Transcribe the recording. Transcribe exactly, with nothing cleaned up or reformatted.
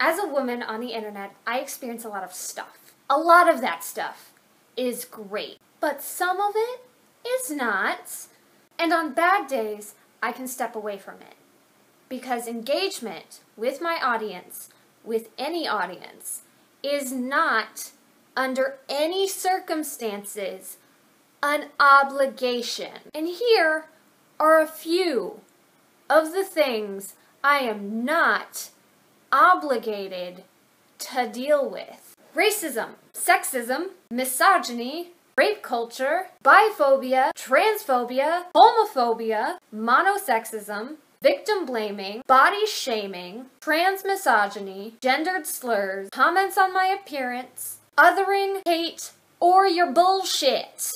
As a woman on the internet, I experience a lot of stuff. A lot of that stuff is great, but some of it is not. And on bad days, I can step away from it. Because engagement with my audience, with any audience, is not, under any circumstances, an obligation. And here are a few of the things I am not obligated to deal with. Racism, sexism, misogyny, rape culture, biphobia, transphobia, homophobia, monosexism, victim blaming, body shaming, trans misogyny, gendered slurs, comments on my appearance, othering, hate, or your bullshit.